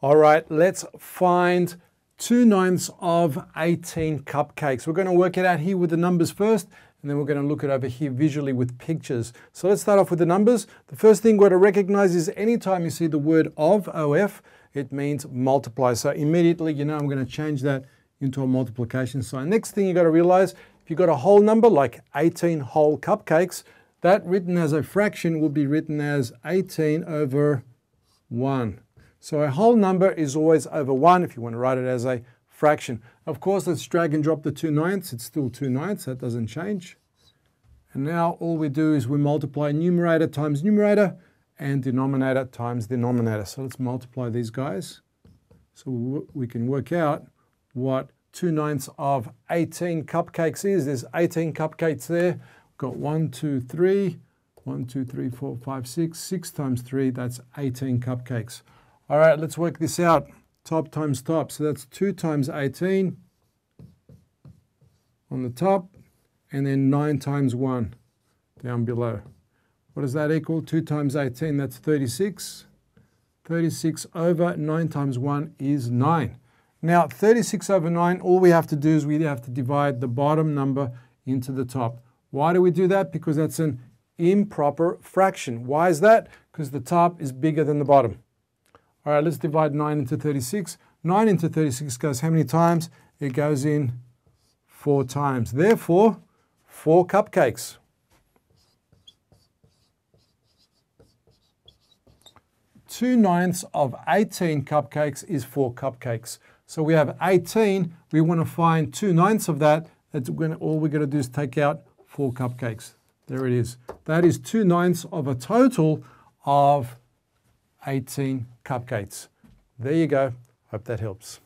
All right, let's find 2/9 of 18 cupcakes. We're going to work it out here with the numbers first, and then we're going to look it over here visually with pictures. So let's start off with the numbers. The first thing we're to recognize is anytime you see the word of, OF, it means multiply. So immediately, you know, I'm going to change that into a multiplication sign. Next thing you got to realize, if you've got a whole number like 18 whole cupcakes, that written as a fraction will be written as 18/1. So a whole number is always over 1 if you want to write it as a fraction. Of course, let's drag and drop the 2/9. It's still 2/9, that doesn't change. And now all we do is we multiply numerator times numerator and denominator times denominator. So let's multiply these guys so we can work out what 2/9 of 18 cupcakes is. There's 18 cupcakes there. We've got 1, 2, 3, 4, 5, 6. 6 times 3, that's 18 cupcakes. All right, let's work this out. Top times top. So that's 2 times 18 on the top, and then 9 times 1 down below. What does that equal? 2 times 18, that's 36. 36 over 9 times 1 is 9. Now, 36 over 9, all we have to do is we have to divide the bottom number into the top. Why do we do that? Because that's an improper fraction. Why is that? Because the top is bigger than the bottom. All right, let's divide 9 into 36. 9 into 36 goes how many times? It goes in 4 times. Therefore, 4 cupcakes. Two-ninths of 18 cupcakes is 4 cupcakes. So we have 18. We want to find 2/9 of that. That's all we're going to do is take out 4 cupcakes. There it is. That is 2/9 of a total of 18 cupcakes. There you go. Hope that helps.